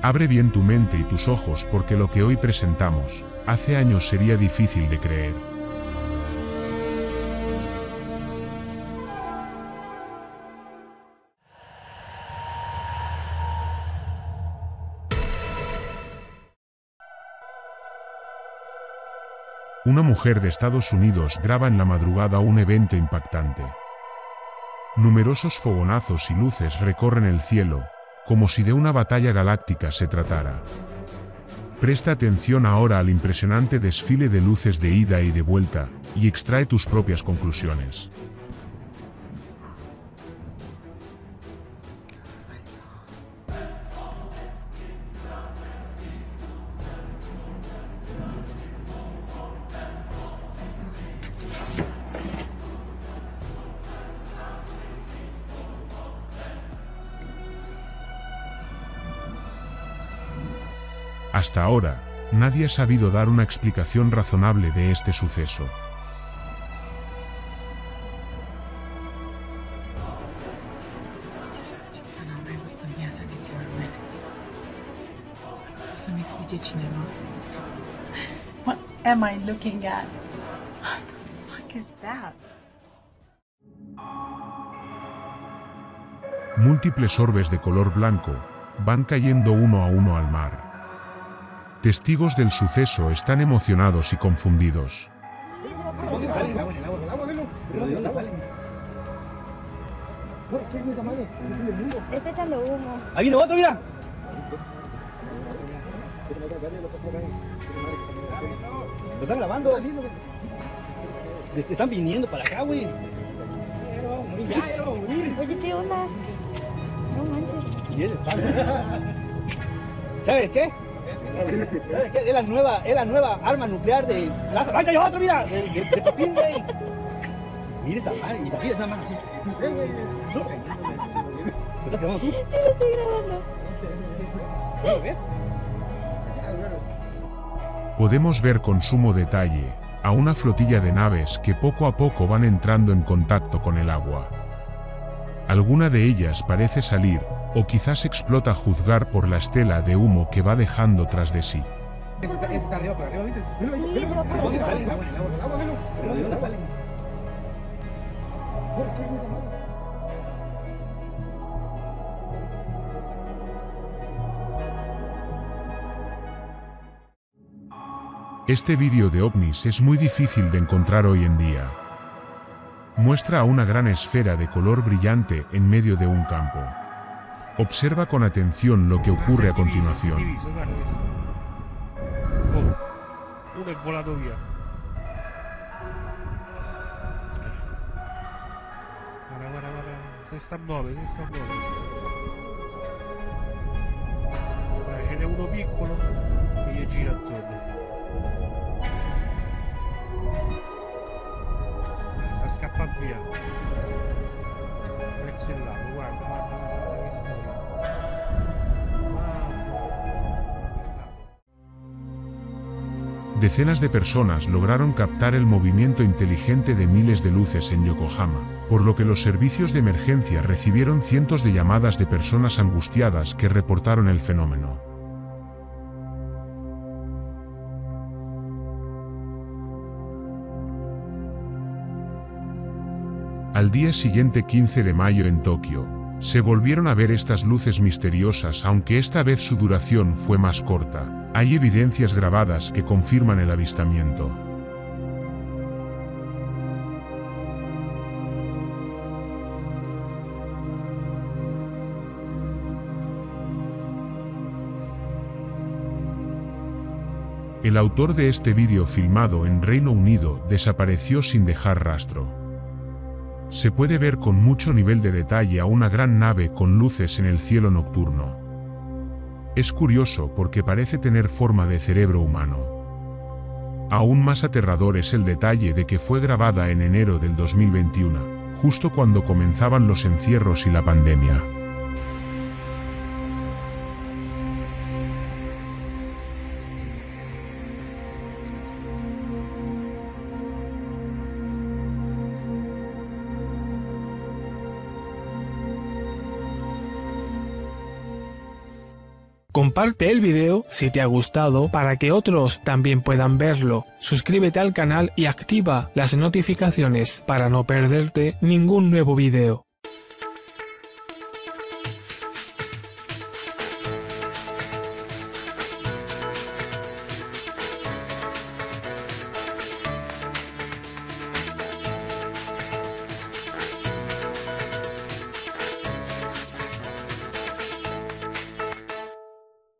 Abre bien tu mente y tus ojos, porque lo que hoy presentamos, hace años sería difícil de creer. Una mujer de Estados Unidos graba en la madrugada un evento impactante. Numerosos fogonazos y luces recorren el cielo, como si de una batalla galáctica se tratara. Presta atención ahora al impresionante desfile de luces de ida y de vuelta, y extrae tus propias conclusiones. Hasta ahora, nadie ha sabido dar una explicación razonable de este suceso. Múltiples orbes de color blanco van cayendo uno a uno al mar. Testigos del suceso están emocionados y confundidos. Está echando humo. Ahí viene otro, mira. Lo están grabando. Están viniendo para acá, güey. Oye, ¿qué onda? No manches. ¿Sabes qué? Es la nueva arma nuclear de... ¡Ay, cayó otro, mira! ¡De Topín, güey! Mira esa madre, y mira nada más así. ¿Lo estás grabando tú? Sí, lo estoy grabando. ¿Puedo ver? Podemos ver con sumo detalle a una flotilla de naves que poco a poco van entrando en contacto con el agua. Alguna de ellas parece salir, o quizás explota a juzgar por la estela de humo que va dejando tras de sí. Este vídeo de ovnis es muy difícil de encontrar hoy en día. Muestra a una gran esfera de color brillante en medio de un campo. Observa con atención lo que ocurre a continuación. Decenas de personas lograron captar el movimiento inteligente de miles de luces en Yokohama, por lo que los servicios de emergencia recibieron cientos de llamadas de personas angustiadas que reportaron el fenómeno. Al día siguiente, 15 de mayo, en Tokio, se volvieron a ver estas luces misteriosas, aunque esta vez su duración fue más corta. Hay evidencias grabadas que confirman el avistamiento. El autor de este vídeo, filmado en Reino Unido, desapareció sin dejar rastro. Se puede ver con mucho nivel de detalle a una gran nave con luces en el cielo nocturno. Es curioso porque parece tener forma de cerebro humano. Aún más aterrador es el detalle de que fue grabada en enero del 2021, justo cuando comenzaban los encierros y la pandemia. Comparte el video si te ha gustado para que otros también puedan verlo. Suscríbete al canal y activa las notificaciones para no perderte ningún nuevo video.